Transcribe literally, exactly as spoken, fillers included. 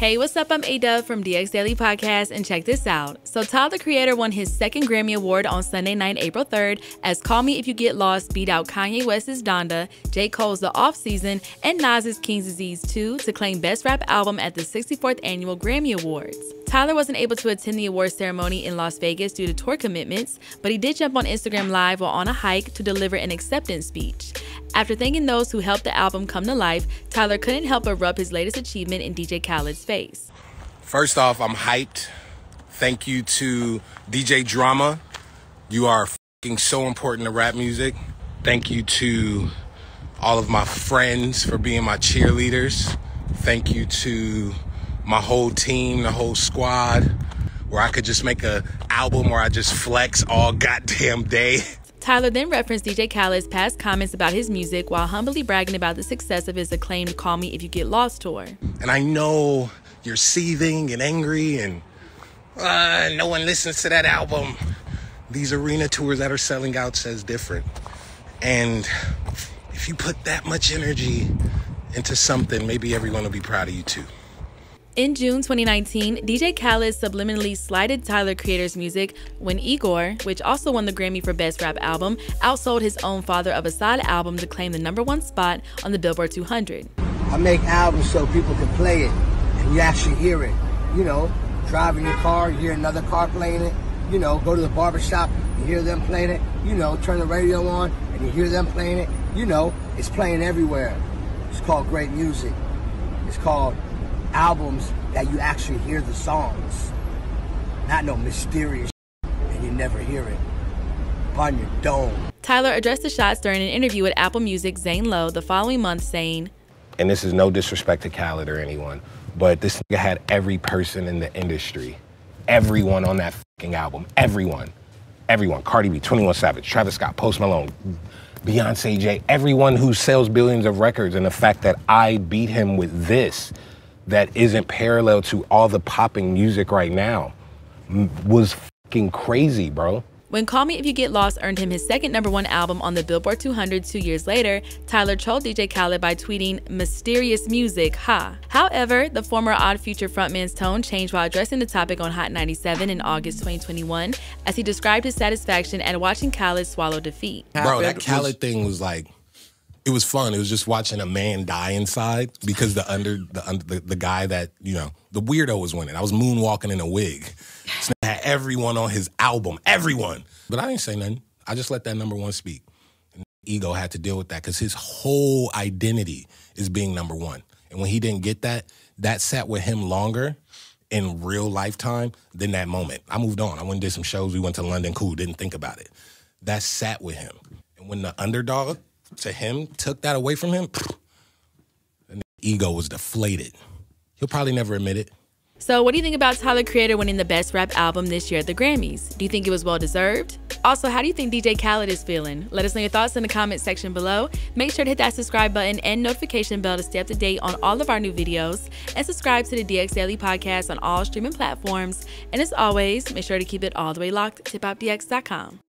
Hey, what's up? I'm A-Dub from D X Daily Podcast, and check this out. So Tyler the Creator won his second Grammy Award on Sunday night, April third, as Call Me If You Get Lost beat out Kanye West's Donda, J. Cole's The Offseason, and Nas's King's Disease two to claim Best Rap Album at the sixty-fourth Annual Grammy Awards. Tyler wasn't able to attend the awards ceremony in Las Vegas due to tour commitments, but he did jump on Instagram Live while on a hike to deliver an acceptance speech. After thanking those who helped the album come to life, Tyler couldn't help but rub his latest achievement in D J Khaled's face. First off, I'm hyped. Thank you to D J Drama. You are f***ing so important to rap music. Thank you to all of my friends for being my cheerleaders. Thank you to my whole team, the whole squad, where I could just make an album where I just flex all goddamn day. Tyler then referenced D J Khaled's past comments about his music while humbly bragging about the success of his acclaimed Call Me If You Get Lost tour. And I know you're seething and angry and uh, no one listens to that album. These arena tours that are selling out says different. And if you put that much energy into something, maybe everyone will be proud of you too. In June twenty nineteen, D J Khaled subliminally slided Tyler Creator's music when Igor, which also won the Grammy for Best Rap Album, outsold his own Father of Assad album to claim the number one spot on the Billboard two hundred. I make albums so people can play it and you actually hear it. You know, driving your car, you hear another car playing it. You know, go to the barbershop, you hear them playing it. You know, turn the radio on and you hear them playing it. You know, it's playing everywhere. It's called great music. It's called albums that you actually hear the songs, not no mysterious and you never hear it on your dome. Tyler addressed the shots during an interview with Apple Music Zane Lowe the following month, saying, and this is no disrespect to Khaled or anyone, but this nigga had every person in the industry, everyone on that fucking album, everyone, everyone, Cardi B, twenty-one Savage, Travis Scott, Post Malone, Beyonce, J, everyone who sells billions of records, and the fact that I beat him with this that isn't parallel to all the popping music right now was fucking crazy, bro. When Call Me If You Get Lost earned him his second number one album on the Billboard two hundred two years later, Tyler trolled D J Khaled by tweeting, "Mysterious music, ha." Huh? However, the former Odd Future frontman's tone changed while addressing the topic on Hot ninety-seven in August twenty twenty-one, as he described his satisfaction at watching Khaled swallow defeat. Bro, that Khaled thing was like, it was fun. It was just watching a man die inside because the under the under, the, the guy that, you know, the weirdo was winning. I was moonwalking in a wig. So I had everyone on his album, everyone. But I didn't say nothing. I just let that number one speak. And Ego had to deal with that because his whole identity is being number one. And when he didn't get that, that sat with him longer in real lifetime than that moment. I moved on. I went and did some shows. We went to London. Cool. Didn't think about it. That sat with him. And when the underdog to him took that away from him, and Ego was deflated. He'll probably never admit it. So what do you think about Tyler Creator winning the Best Rap Album this year at the Grammys? Do you think it was well deserved? Also, how do you think D J Khaled is feeling? Let us know your thoughts in the comment section below. Make sure to hit that subscribe button and notification bell to stay up to date on all of our new videos, and subscribe to the D X Daily Podcast on all streaming platforms. And as always, make sure to keep it all the way locked to hip hop D X dot com.